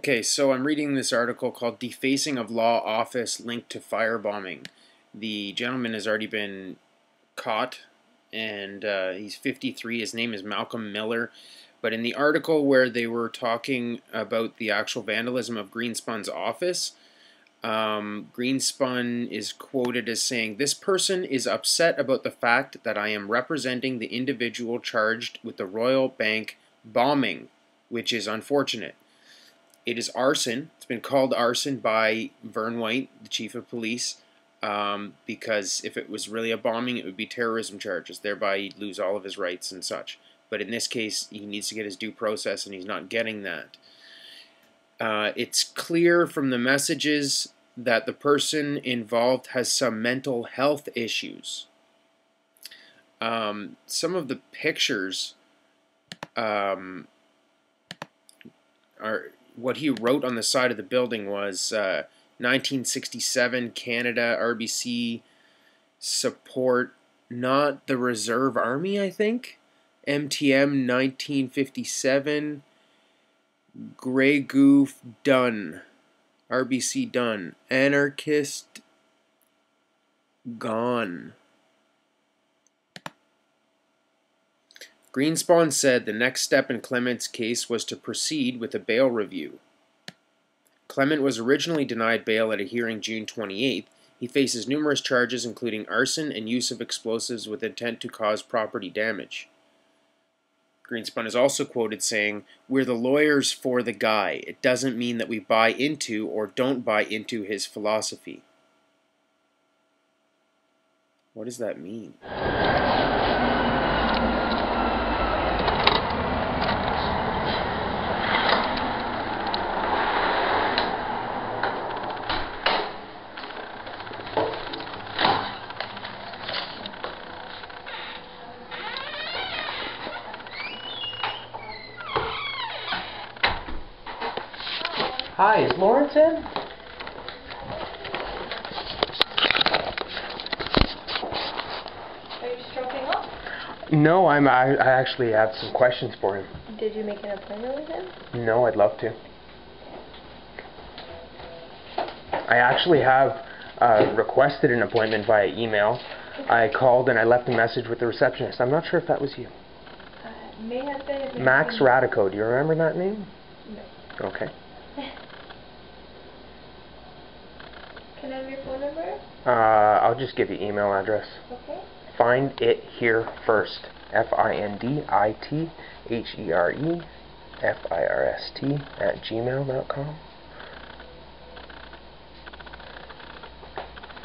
Okay, so I'm reading this article called Defacing of Law Office Linked to Firebombing. The gentleman has already been caught, and he's 53. His name is Malcolm Miller. But in the article where they were talking about the actual vandalism of Greenspon's office, Greenspon is quoted as saying, "This person is upset about the fact that I am representing the individual charged with the Royal Bank bombing, which is unfortunate. It is arson. It's been called arson by Vern White, the chief of police, because if it was really a bombing, it would be terrorism charges. Thereby, he'd lose all of his rights and such. But in this case, he needs to get his due process, and he's not getting that. It's clear from the messages that the person involved has some mental health issues." Some of the pictures are... What he wrote on the side of the building was 1967 Canada RBC support, not the Reserve Army, I think. MTM 1957 Grey Goof Dunn, RBC Dunn, anarchist gone. Greenspon said the next step in Clement's case was to proceed with a bail review. Clement was originally denied bail at a hearing June 28th. He faces numerous charges including arson and use of explosives with intent to cause property damage. Greenspon is also quoted saying, "We're the lawyers for the guy. It doesn't mean that we buy into or don't buy into his philosophy." What does that mean? Hi, is Lawrence in? Are you stroking up? No, I actually have some questions for him. Did you make an appointment with him? No, I'd love to. I actually have requested an appointment via email. Okay. I called and I left a message with the receptionist. I'm not sure if that was you. May have been. Max Radico, do you remember that name? No. Okay. Can I have your phone number? I'll just give you email address. Okay. Finditherefirst. Finditherefirst@gmail.com.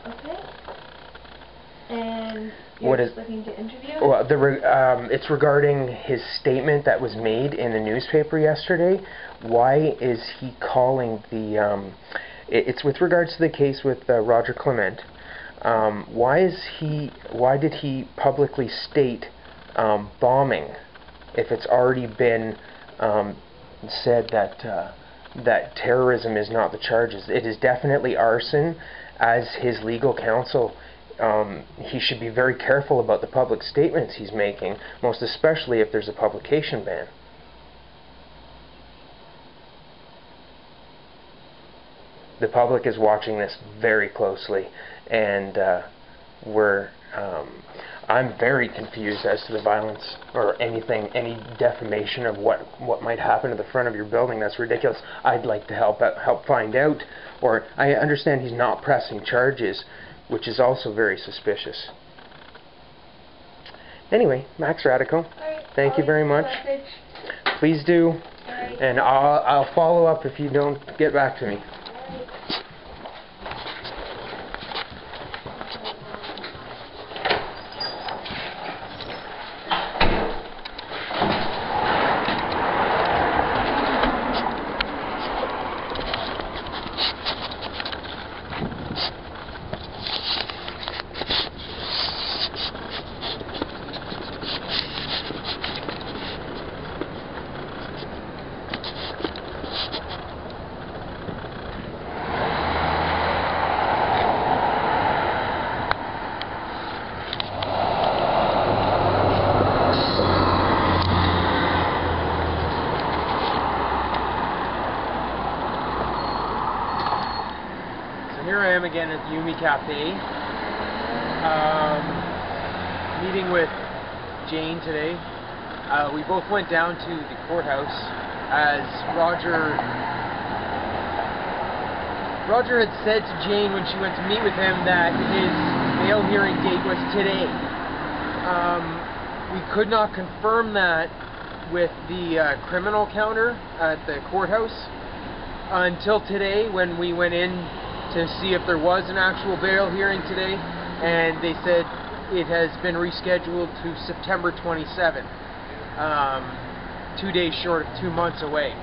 Okay. And you're just looking to interview? Well, it's regarding his statement that was made in the newspaper yesterday. Why is he calling the... It's with regards to the case with Roger Clement. Why did he publicly state bombing if it's already been said that terrorism is not the charges? It is definitely arson. As his legal counsel, he should be very careful about the public statements he's making, most especially if there's a publication ban. The public is watching this very closely, and I'm very confused as to the violence or any defamation of what might happen to the front of your building. That's ridiculous. I'd like to help find out. Or I understand he's not pressing charges, which is also very suspicious. Anyway, Max Radico, thank you very much. Please do, and I'll follow up if you don't get back to me. a.m. again at the Yumi Cafe. Meeting with Jane today. We both went down to the courthouse as Roger had said to Jane when she went to meet with him that his bail hearing date was today. We could not confirm that with the criminal counter at the courthouse until today, when we went in to see if there was an actual bail hearing today, and they said it has been rescheduled to September 27th, 2 days short of 2 months away.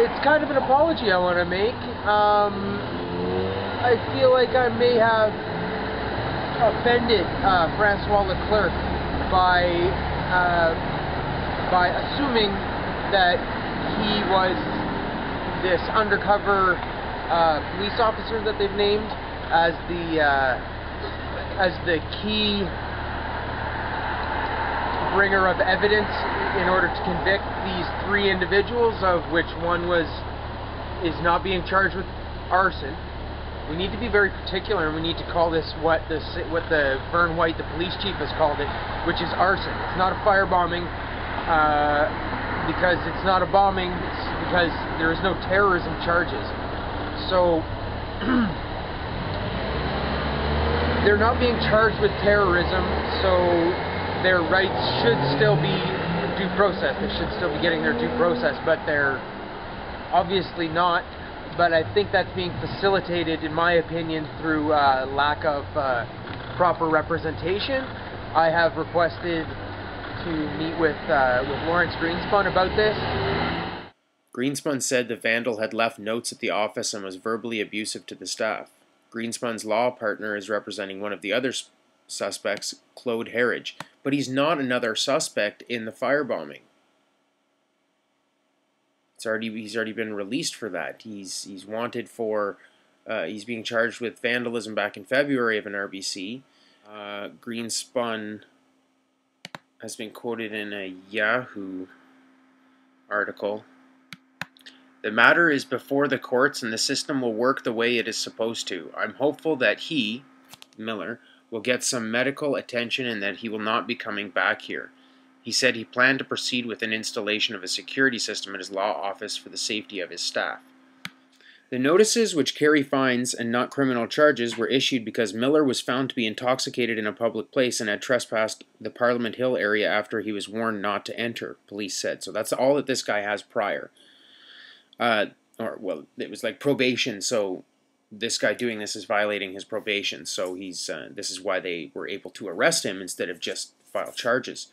It's kind of an apology I want to make. I feel like I may have offended Francois Leclerc by assuming that he was this undercover police officer that they've named as the key bringer of evidence in order to convict these three individuals, of which one is not being charged with arson. We need to be very particular, and we need to call this what the Vern White, the police chief, has called it, which is arson. It's not a firebombing, because it's not a bombing, it's because there is no terrorism charges. So they're not being charged with terrorism, so their rights should still be due process. They should still be getting their due process, but they're obviously not. But I think that's being facilitated, in my opinion, through lack of proper representation. I have requested to meet with Lawrence Greenspon about this. Greenspon said the vandal had left notes at the office and was verbally abusive to the staff. Greenspon's law partner is representing one of the other suspects, Claude Herridge, but he's not another suspect in the firebombing. He's already been released for that. He's wanted for, he's being charged with vandalism back in February of an RBC. Greenspon has been quoted in a Yahoo article. The matter is before the courts and the system will work the way it is supposed to. I'm hopeful that he, Miller, will get some medical attention and that he will not be coming back here. He said he planned to proceed with an installation of a security system at his law office for the safety of his staff. The notices, which carry fines and not criminal charges, were issued because Miller was found to be intoxicated in a public place and had trespassed the Parliament Hill area after he was warned not to enter, police said. So that's all that this guy has prior. Well, it was like probation, so this guy doing this is violating his probation. So he's this is why they were able to arrest him instead of just file charges.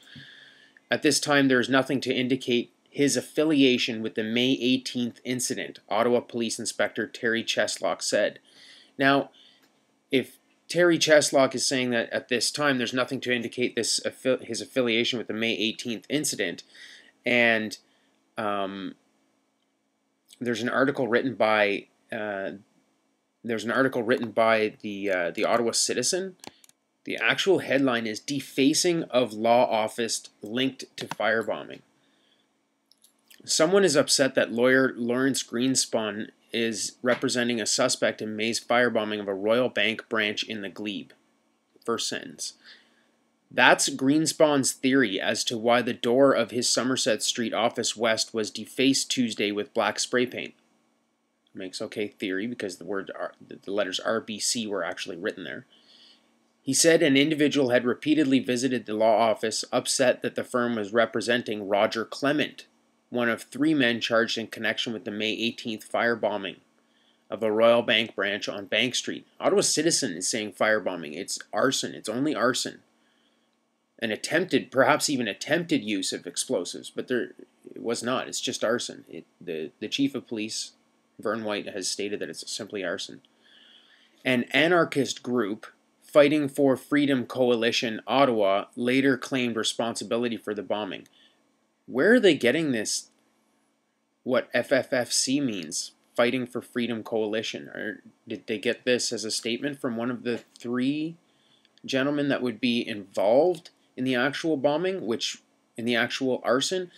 At this time, there is nothing to indicate his affiliation with the May 18th incident, Ottawa Police Inspector Terry Cheslock said. Now, if Terry Cheslock is saying that at this time there's nothing to indicate this his affiliation with the May 18th incident, and there's an article written by the Ottawa Citizen. The actual headline is Defacing of Law Office Linked to Firebombing. Someone is upset that lawyer Lawrence Greenspon is representing a suspect in May's firebombing of a Royal Bank branch in the Glebe. First sentence. That's Greenspon's theory as to why the door of his Somerset Street office west was defaced Tuesday with black spray paint. Makes okay theory because the letters RBC were actually written there. He said an individual had repeatedly visited the law office, upset that the firm was representing Roger Clement, one of three men charged in connection with the May 18th firebombing of a Royal Bank branch on Bank Street. Ottawa Citizen is saying firebombing. It's arson. It's only arson. An attempted, perhaps even attempted use of explosives, but it was not. It's just arson. The chief of police, Vern White, has stated that it's simply arson. An anarchist group, Fighting for Freedom Coalition-Ottawa, later claimed responsibility for the bombing. Where are they getting this? What FFFC means, Fighting for Freedom Coalition? Or did they get this as a statement from one of the three gentlemen that would be involved in the actual bombing, in the actual arson?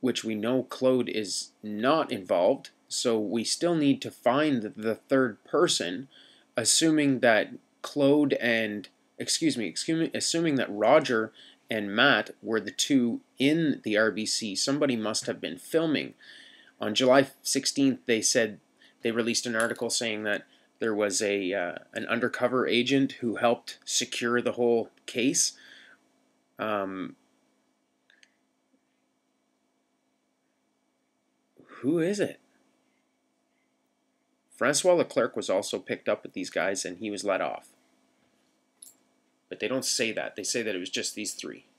which we know Claude is not involved, so we still need to find the third person, assuming that Claude and, assuming that Roger and Matt were the two in the RBC. Somebody must have been filming. On July 16th, they said, they released an article saying that there was a an undercover agent who helped secure the whole case. Who is it? Francois Leclerc was also picked up with these guys, and he was let off. But they don't say that. They say that it was just these three.